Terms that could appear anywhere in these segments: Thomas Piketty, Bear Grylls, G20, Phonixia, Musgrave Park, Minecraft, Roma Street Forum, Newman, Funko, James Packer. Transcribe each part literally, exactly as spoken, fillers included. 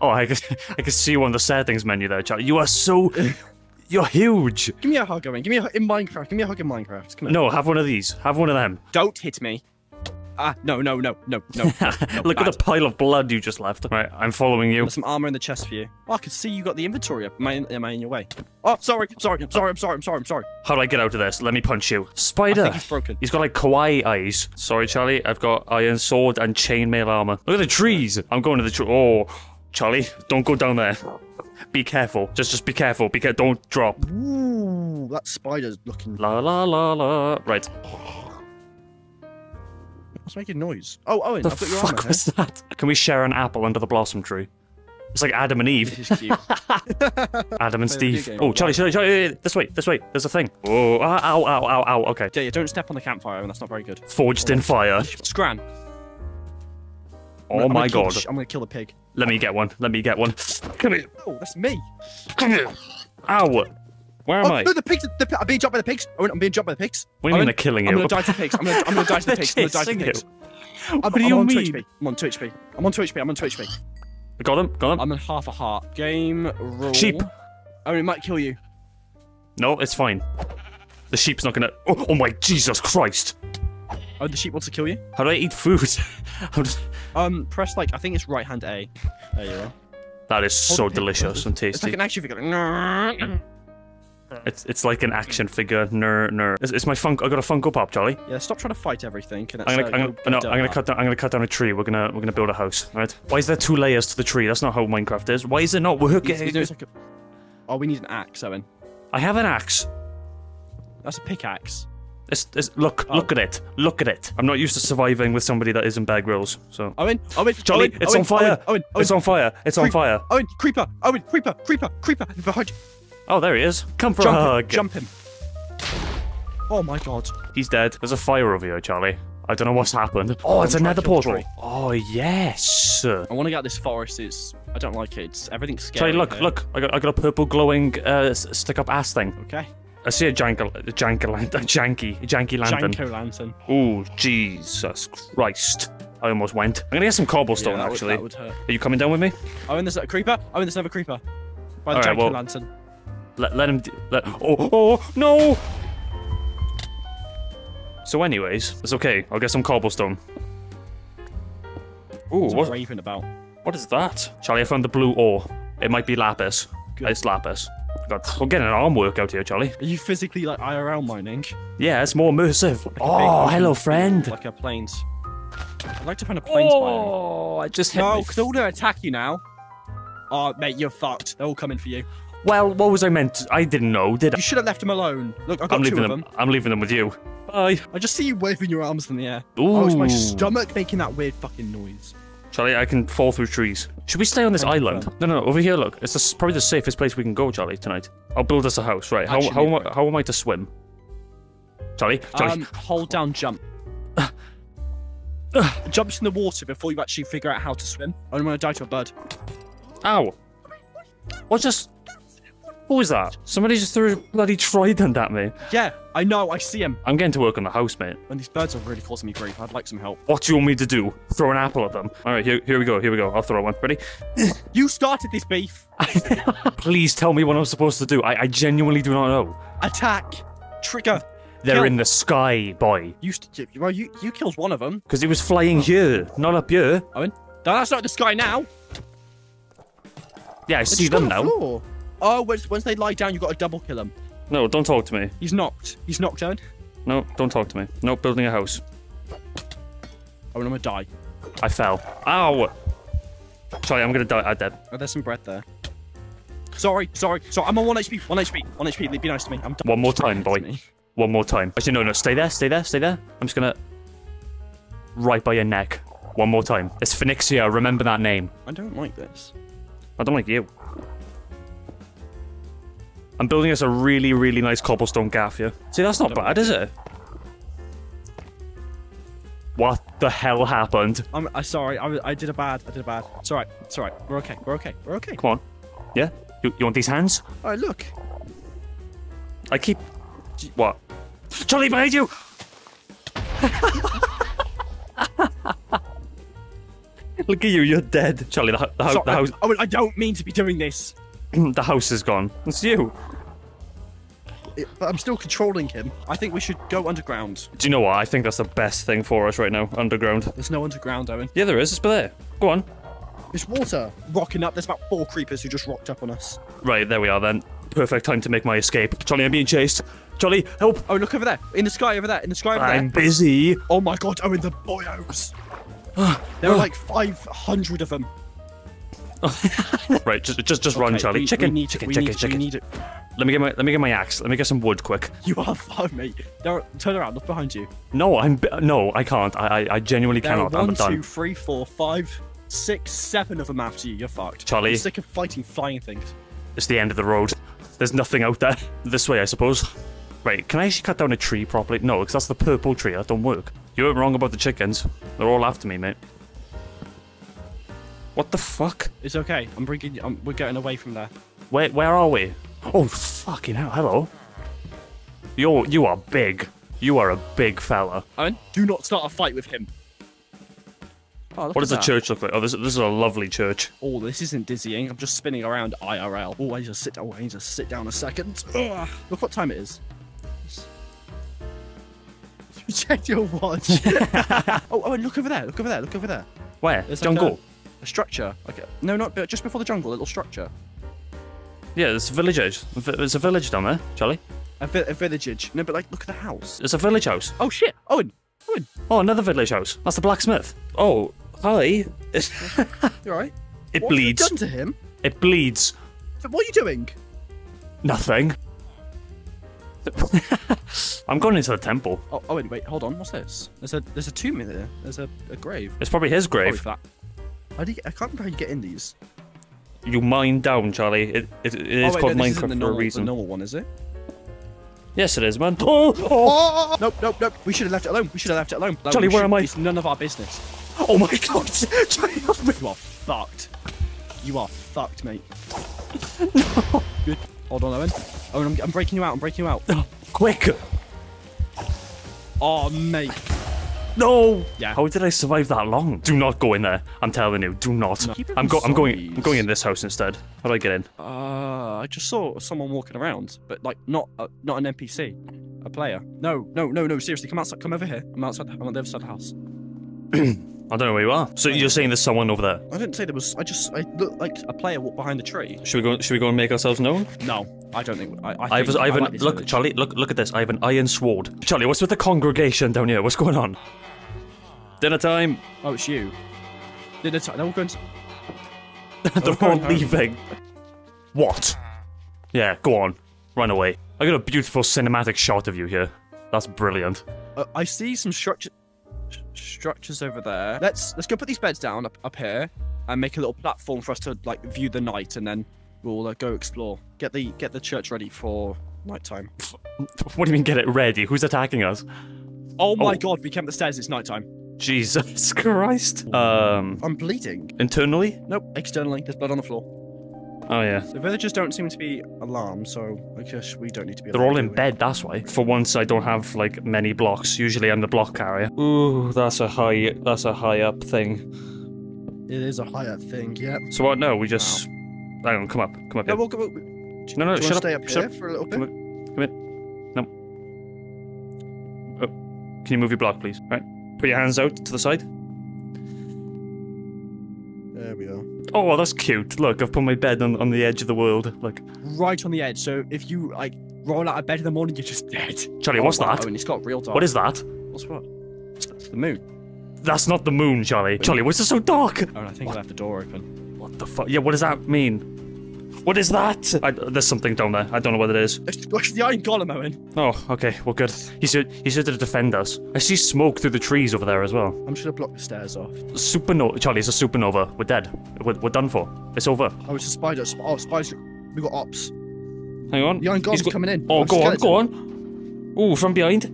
Oh, I can, I can see you on the settings menu there, Charlie. You are so... You're huge. Give me a hug, Owen. Give me a hug in Minecraft. Give me a hug in Minecraft. Come on. No, have one of these. Have one of them. Don't hit me. Ah, no, no, no, no, no. no Look bad. at the pile of blood you just left. Right, I'm following you. There's some armor in the chest for you. Oh, I can see you got the inventory up. Am I in, am I in your way? Oh, sorry, sorry, I'm sorry, I'm sorry, I'm sorry, I'm sorry. How do I get out of this? Let me punch you. Spider. I think he's broken. He's got like kawaii eyes. Sorry, Charlie. I've got iron sword and chainmail armor. Look at the trees. I'm going to the tree. Oh, Charlie, don't go down there. Be careful. Just, just be careful. Be careful. Don't drop. Ooh, that spider's looking. La la la la. Right. What's making noise? Oh, Owen, the I've got your fuck armor, was that? Can we share an apple under the blossom tree? It's like Adam and Eve. This is cute. Adam and Steve. Oh, Charlie, Charlie, Charlie, this way, this way. There's a thing. Oh, ow, ow, ow, ow. Okay. Yeah, yeah, don't step on the campfire, Owen. That's not very good. Forged in fire. Scram. Oh my god. I'm gonna kill the pig. Let me get one. Let me get one. Come here. Oh, that's me. Come here. Ow. Where am oh, I? No, the pigs! The, I'm being dropped by the pigs! Owen, I'm being dropped by the pigs! What do you Owen, mean they're killing you? I'm gonna die to the pigs! I'm gonna, I'm gonna die to the pigs! I'm gonna die to the pigs! I'm, what I'm, do you on mean? I'm on two H P. I'm on two H P. I'm on two H P. I got him, got him. I'm on half a heart. Game rule. Sheep! Owen, it might kill you. No, it's fine. The sheep's not gonna... Oh, oh my Jesus Christ! Oh, the sheep wants to kill you? How do I eat food? I'm just... Um, press like, I think it's right hand A. There you are. That is Hold so delicious versus. and tasty. It's like an action figure. Like... It's it's like an action figure, ner ner. It's, it's my funk. I got a Funko Pop, Charlie. Yeah, stop trying to fight everything. Can I'm gonna, uh, I'm gonna, no, I'm gonna cut down. I'm gonna cut down a tree. We're gonna we're gonna build a house, right? Why is there two layers to the tree? That's not how Minecraft is. Why is it not working? It's, it's like a... Oh, we need an axe, Owen. I have an axe. That's a pickaxe. It's, it's, look, oh. look at it. Look at it. I'm not used to surviving with somebody that isn't Bear Grylls, so... Owen, Owen, Charlie, Owen, it's Owen, on fire. Owen, Owen, it's on fire. It's on fire. Owen, creeper, Owen, creeper, creeper, creeper. Behind you. Oh, there he is. Come for jump a hug. Him, jump him. Oh my god. He's dead. There's a fire over here, Charlie. I don't know what's happened. Oh, it's another portal. Oh, yes. I want to get this forest. It's... I don't like it. It's... Everything's scary. Charlie, look, here. look. I got, I got a purple glowing uh, stick-up ass thing. Okay. I see a janko, a janko lantern, a janky, a janky lantern. Janko lantern. Oh, Jesus Christ. I almost went. I'm going to get some cobblestone, yeah, actually. Would, that would hurt. Are you coming down with me? Oh, and there's a creeper. Oh, and there's another creeper. By the All janko right, well, lantern. Let, let him... D let oh, oh, no! So anyways, it's okay. I'll get some cobblestone. Ooh, what's what, raving about? What is that? Charlie, I found the blue ore. It might be lapis. Good. It's lapis. God, we're getting an arm workout here, Charlie. Are you physically, like, I R L mining? Yeah, it's more immersive. Like oh, hello, friend. Like a plains. I'd like to find a plains oh, biome. Oh, I just hit No, because they're all going to attack you now. Oh, mate, you're fucked. They're all coming for you. Well, what was I meant to, I didn't know, did I? You should have left him alone. Look, I've got I'm two leaving of them. them. I'm leaving them with you. Bye. I just see you waving your arms in the air. Ooh. Oh, it's my stomach making that weird fucking noise. Charlie, I can fall through trees. Should we stay on this I'm island? Fun. No, no, no, over here, look. It's the, probably the safest place we can go, Charlie, tonight. I'll build us a house, right. How, how, am, I, how am I to swim? Charlie, Charlie. Um, hold down jump. Jumps in the water before you actually figure out how to swim. I don't want to die to a bird. Ow. What just... What was that? Somebody just threw a bloody trident at me. Yeah, I know, I see him. I'm getting to work on the house, mate. And these birds are really causing me grief. I'd like some help. What do you want me to do? Throw an apple at them? All right, here, here we go, here we go. I'll throw one. Ready? You started this beef. Please tell me what I'm supposed to do. I, I genuinely do not know. Attack. Trigger. They're Kill. in the sky, boy. You, well, you, you killed one of them. Because he was flying here, not up here. Owen? No, that's not the sky now. Yeah, I it's see them now. Floor. Oh, once they lie down, you've got to double kill them. No, don't talk to me. He's knocked. He's knocked out. No, don't talk to me. No, building a house. Oh, I'm going to die. I fell. Ow! Sorry, I'm going to die. I'm dead. Oh, there's some bread there. Sorry, sorry, sorry. I'm on one H P. one H P. one H P. Be nice to me. I'm done. One more time, boy. One more time. Actually, no, no. Stay there. Stay there. Stay there. I'm just going to... Right by your neck. One more time. It's Phonixia. Remember that name. I don't like this. I don't like you. I'm building us a really, really nice cobblestone gaff here. See, that's not bad, is it? What the hell happened? I'm, I'm sorry. I, I did a bad. I did a bad. It's all right. It's all right. We're okay. We're okay. We're okay. Come on. Yeah? You, you want these hands? All right, look. I keep... What? Charlie, behind you! Look at you, you're dead. Charlie, the, the, Sorry, the house... I, I don't mean to be doing this. The house is gone. It's you. It, but I'm still controlling him. I think we should go underground. Do you know what? I think that's the best thing for us right now, underground. There's no underground, Owen. Yeah, there is. It's there. Go on. There's water rocking up. There's about four creepers who just rocked up on us. Right, there we are then. Perfect time to make my escape. Charlie, I'm being chased. Charlie, help! Oh, look over there. In the sky over there. In the sky over I'm there. I'm busy. Oh my god, Owen, the boyos. There are like five hundred of them. Right, just just just okay, run, Charlie. We, chicken, we need chicken, it, chicken, need chicken. It, need it. Let me get my let me get my axe. Let me get some wood quick. You are fine, mate. There are, turn around, look behind you. No, I'm no, I can't. I I, I genuinely there cannot. Are one, I'm done. One, two, three, four, five, six, seven of them after you. You're fucked, Charlie. I'm sick of fighting flying things. It's the end of the road. There's nothing out there. This way, I suppose. Right, can I actually cut down a tree properly? No, because that's the purple tree. That don't work. You were wrong about the chickens. They're all after me, mate. What the fuck? It's okay. I'm bringing. I'm, we're getting away from there. Where? Where are we? Oh fucking hell! Hello. You're. You are big. You are a big fella. Owen, do not start a fight with him. Oh, what does that. The church look like? Oh, this, this is a lovely church. Oh, this isn't dizzying. I'm just spinning around I R L. Oh, I need to sit down. Oh, I need to sit down a second. Ugh. Look what time it is. Check your watch. oh, oh, look over there. Look over there. Look over there. Where? There's like jungle. A, a structure. Like a, no, not just before the jungle. A little structure. Yeah, there's villages. There's a village down there, Charlie. A, vi a villageage. No, but like, look at the house. It's a village house. Oh shit, Owen. Owen. Oh, another village house. That's the blacksmith. Oh, hi. You're right. It what bleeds. What have you done to him? It bleeds. So what are you doing? Nothing. I'm going into the temple. Oh, oh, wait, wait, hold on. What's this? There's a there's a tomb in there. There's a, a grave. It's probably his grave. Probably that. I, did, I can't remember how you get in these. You mine down, Charlie. It it, it is oh, wait, called no, Minecraft normal, for a reason. The normal one, is it? Yes, it is, man. Oh, oh. Oh, nope, nope, nope. We should have left it alone. We should have left it alone. Like, Charlie, where should, am I? It's none of our business. Oh my god, Charlie, you are fucked. You are fucked, mate. No. Good. Hold on, Owen. Owen, I'm, I'm breaking you out. I'm breaking you out. Oh, quick! Oh, mate. No. Yeah. How did I survive that long? Do not go in there. I'm telling you, do not. No. I'm, go I'm going. I'm going in this house instead. How do I get in? Uh, I just saw someone walking around, but like not a, not an N P C, a player. No, no, no, no. Seriously, come outside. Come over here. I'm outside. I'm on the other side of the house. I don't know where you are. So you're saying there's someone over there? I didn't say there was. I just I looked like a player walked behind the tree. Should we go? Should we go and make ourselves known? No, I don't think. I, I, think I, was, I, I an, like look, village. Charlie. Look, look at this. I have an iron sword. Charlie, what's with the congregation down here? What's going on? Dinner time. Oh, it's you. Dinner time. They're all going. To... They're all leaving. Home. What? Yeah, go on. Run away. I got a beautiful cinematic shot of you here. That's brilliant. Uh, I see some structure. Structures over there. Let's let's go put these beds down up, up here and make a little platform for us to like view the night, and then we'll uh, go explore. Get the get the church ready for nighttime. What do you mean get it ready? Who's attacking us? Oh my oh. god, we came up the stairs. It's nighttime. Jesus Christ. Um, I'm bleeding. Internally? Nope. Externally. There's blood on the floor. Oh yeah. The villagers don't seem to be alarmed, so I guess we don't need to be. They're all in bed, that's why. For once, I don't have like many blocks. Usually, I'm the block carrier. Ooh, that's a high, that's a high up thing. It is a high up thing, yep. So what? No, we just. Hang on, come up, come up. No, we'll come up. No, no, shut up. Stay up here for a little bit. Come in. No. Oh, can you move your block, please? Right. Put your hands out to the side. There we are. Oh, well, that's cute. Look, I've put my bed on, on the edge of the world. Look. Right on the edge. So if you, like, roll out of bed in the morning, you're just dead. Charlie, oh, what's wow. that? Oh, and it's got real dark. What is that? What's what? It's the moon. That's not the moon, Charlie. But Charlie, why is it so dark? Oh, I think I left the door open. What the fuck? Yeah, what does that mean? What is that? I, there's something down there. I don't know what it is. It's, it's the Iron Golem, Owen. Oh, okay. Well, good. He's here, he's here to defend us. I see smoke through the trees over there as well. I'm sure to block the stairs off. Supernova. Charlie, it's a supernova. We're dead. We're, we're done for. It's over. Oh, it's a spider. Oh, spider. We got ops. Hang on. The Iron Golem's got... coming in. Oh, I'm go on. Go on. Ooh, from behind.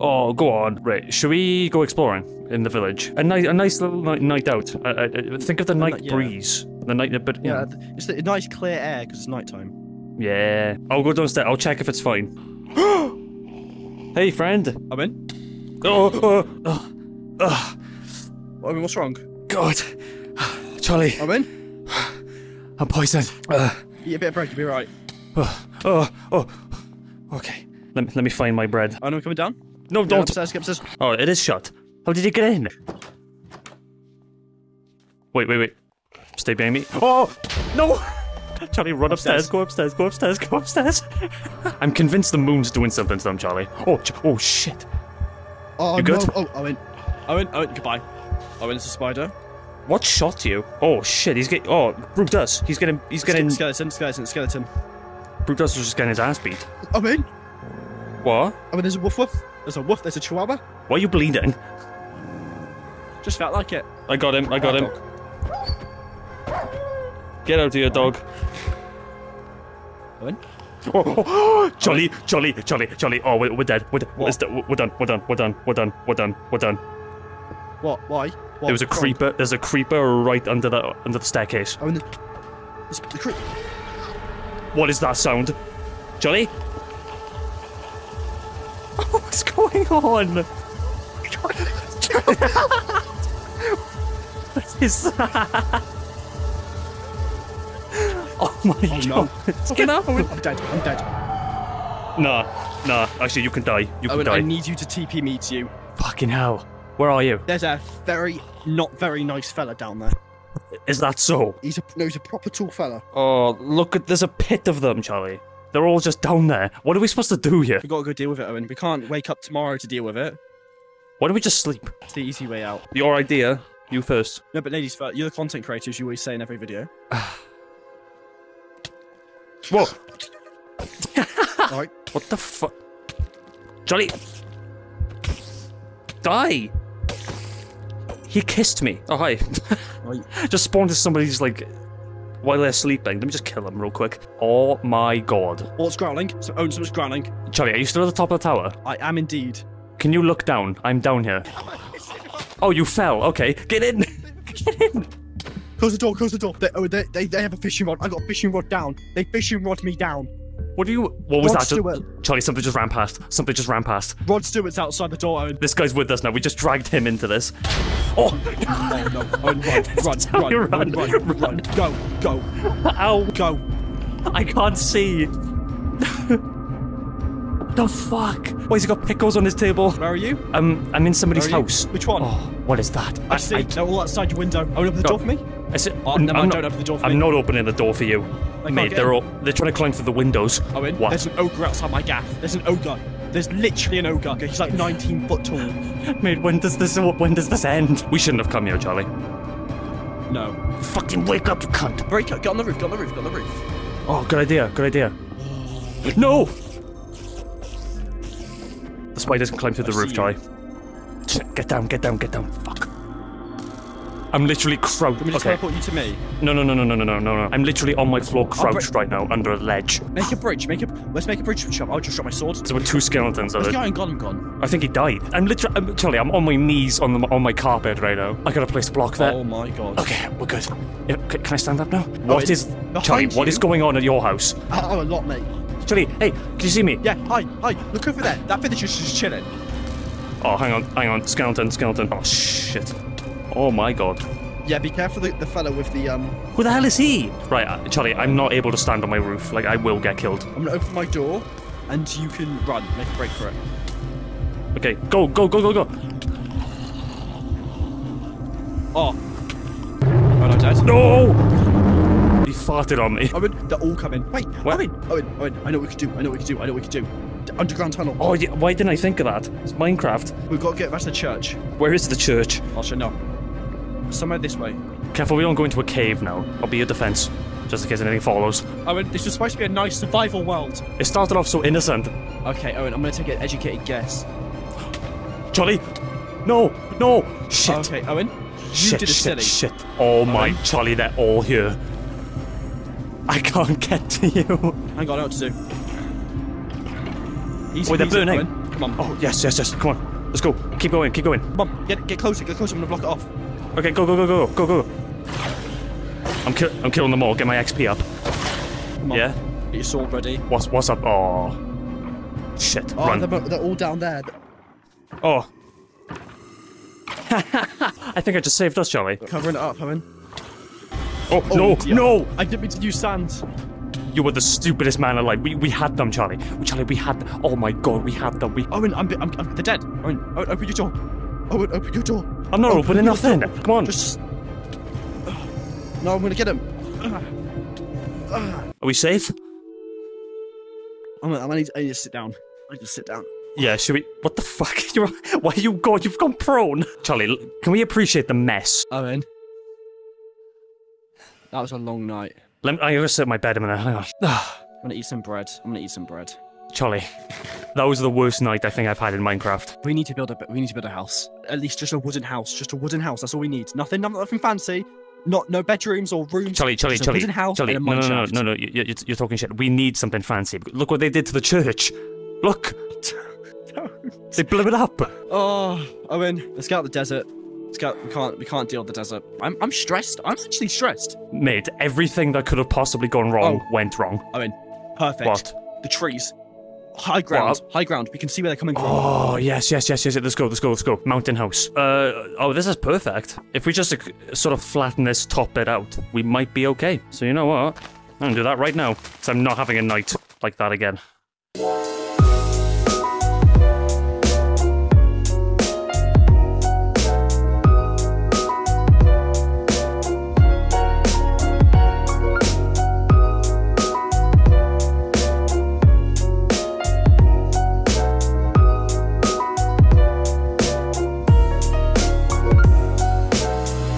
Oh, go on. Right. Should we go exploring in the village? A, ni a nice little night, night out. I, I, think of the night yeah. breeze. The night, but yeah, yeah, it's a nice clear air because it's nighttime. Yeah, I'll go downstairs. I'll check if it's fine. Hey, friend. I'm in. Oh, oh, oh, oh. I mean, what's wrong? God. Charlie. I'm in? I'm poisoned. Uh, Eat a bit of bread, you'll be right. Oh, oh, oh. Okay. Let me, let me find my bread. Oh, no, coming down? No, don't. Go upstairs, go upstairs. Oh, it is shut. How did you get in? Wait, wait, wait. Stay behind me. Oh, no! Charlie, run upstairs. upstairs, go upstairs, go upstairs, go upstairs. I'm convinced the moon's doing something to them, Charlie. Oh, oh shit. Oh, you no. good? Oh, Owen. Owen, Owen, goodbye. Owen, it's a spider. What shot you? Oh shit, he's getting. Oh, Brutus. He's getting. He's getting. Skeleton, skeleton, skeleton. Brutus was just getting his ass beat. Owen! What? Owen, there's a woof woof. There's a woof, there's a chihuahua. Why are you bleeding? Just felt like it. I got him, I got him. Get out of here, dog. Owen? Oh, oh, oh, Jolly, Owen. Jolly, Jolly, Jolly. Oh, we're, we're dead. We're, we're, we're done, we're done, we're done, we're done, we're done, we're done. What? Why? What? There was a creeper. There's a creeper right under the, under the staircase. Owen, the, the, the creep. What is that sound? Jolly? Oh, what's going on? What is that? Oh my oh, god. No. Okay. Get out. I'm dead. I'm dead. Nah. Nah. Actually, you can die. You Owen, can die. I need you to T P me to you. Fucking hell. Where are you? There's a very, not very nice fella down there. Is that so? He's a, no, he's a proper tall fella. Oh, look at, there's a pit of them, Charlie. They're all just down there. What are we supposed to do here? We've got to go deal with it, Owen. We can't wake up tomorrow to deal with it. Why don't we just sleep? It's the easy way out. Your idea. You first. No, but ladies first. You're the content creators. You always say in every video. What? Right. What the fuck? Jolly! Die! He kissed me. Oh, hi. Right. Just spawned to somebody's, like, while they're sleeping. Let me just kill him real quick. Oh my god. Oh, it's growling. So, oh, so much growling. Charlie, are you still at the top of the tower? I am indeed. Can you look down? I'm down here. Oh, you fell. Okay. Get in. Get in. Close the door, close the door. They, oh, they, they, they have a fishing rod. I got a fishing rod down. They fishing rod me down. What do you... What was Rod that? Stewart. Charlie, something just ran past. Something just ran past. Rod Stewart's outside the door, Owen. This guy's with us now. We just dragged him into this. Oh! No, no, Owen, run, run, run, run, run, run, run. Go, go. Ow. Go. I can't see. The fuck? Why has he got pickles on his table? Where are you? Um, I'm in somebody's house. Which one? Oh, what is that? I, I see. I, they're all outside your window. Open up the door for me? I said, oh, no, I'm, not, open the door for I'm me. not opening the door for you, I mate. They're all, they're trying to climb through the windows. Owen, what? There's an ogre outside my gaff. There's an ogre. There's literally an ogre. He's like nineteen foot tall. Mate, when does this, when does this end? We shouldn't have come here, Charlie. No. Fucking wake up, you cunt. Break up. Get on the roof. Get on the roof. Get on the roof. Oh, good idea. Good idea. No. The spider can climb through the I've roof, Charlie. Get down. Get down. Get down. Fuck. I'm literally crouched. Can we just okay. teleport you to me? No, no, no, no, no, no, no, no. I'm literally on my floor, crouched right now, under a ledge. Make a bridge. Make a. Let's make a bridge. I'll just drop my sword. So we're two skeletons. Where's the iron golem gone? I think he died. I'm literally. I'm, Charlie, I'm on my knees on the on my carpet right now. I gotta place a block there. Oh my god. Okay, we're good. Can I stand up now? What oh, is Charlie? You? What is going on at your house? Oh, a lot, mate. Charlie, hey, can you see me? Yeah. Hi, hi. Look over there. That finisher's just chilling. Oh, hang on, hang on. Skeleton, skeleton. Oh shit. Oh my god. Yeah, be careful the, the fella with the um... Who the hell is he? Right, uh, Charlie, I'm not able to stand on my roof. Like, I will get killed. I'm gonna open my door, and you can run. Make a break for it. Okay, go, go, go, go, go! Oh. Oh, no, Dad. No! He farted on me. Owen, they're all coming. Wait, what? Owen, Owen, Owen, I know what we can do, I know what we can do, I know what we can do. Underground tunnel. Oh, yeah, why didn't I think of that? It's Minecraft. We've got to get back to the church. Where is the church? I'll show no. Somewhere this way. Careful, we don't go into a cave now. I'll be your defense, just in case anything follows. Owen, this was supposed to be a nice survival world. It started off so innocent. Okay, Owen, I'm going to take an educated guess. Charlie! No! No! Shit! Okay, Owen, you shit, did a shit, silly. Shit, shit. Oh Owen. My, Charlie, they're all here. I can't get to you. Hang on, I know what to do. Easy, Wait, they're easy, burning. Owen. Come on. Oh, yes, yes, yes. Come on. Let's go. Keep going, keep going. Come on, get, get closer, get closer. I'm going to block it off. Okay, go, go, go, go, go, go, go. I'm, ki I'm killing them all. Get my X P up. Come on. Yeah? Get your sword ready. What's, what's up? Oh. Shit. Oh, run. They're, they're all down there. Oh. I think I just saved us, Joey. Covering it up, I mean. Oh, oh no, dear. No! I didn't mean to use sand. You were the stupidest man alive. We we had them, Charlie. Charlie, we had them. Oh my god, we had them. We. Owen, I'm, I'm, I'm they're dead. Owen, Owen, open your door. Owen, open your door. I'm not open opening nothing. Door. Come on. Just. No, I'm gonna get him. Are we safe? I'm gonna, I need, I need to sit down. I need to sit down. Yeah, should we? What the fuck? You're, why you gone? You've gone prone. Charlie, can we appreciate the mess? Owen, that was a long night. Let me, I'm gonna sit in my bed a minute. Hang on. I'm gonna eat some bread. I'm gonna eat some bread. Charlie, that was the worst night I think I've had in Minecraft. We need to build a. We need to build a house. At least just a wooden house. Just a wooden house. That's all we need. Nothing. Nothing fancy. Not no bedrooms or rooms. Charlie, Charlie, Charlie. Wooden house Charlie, and a no, no, no, no, no, no. You're, you're talking shit. We need something fancy. Look what they did to the church. Look. Don't. They blew it up. Oh, Owen, let's get out the desert. Let's go. We can't. We can't deal with the desert. I'm. I'm stressed. I'm actually stressed. Mate, everything that could have possibly gone wrong oh. went wrong. Owen, perfect. What? The trees. High ground. What? High ground. We can see where they're coming from. Oh yes, yes, yes, yes. Let's go. Let's go. Let's go. Mountain house. Uh. Oh, this is perfect. If we just uh, sort of flatten this top bit out, we might be okay. So you know what? I'm gonna do that right now. Cause I'm not having a night like that again.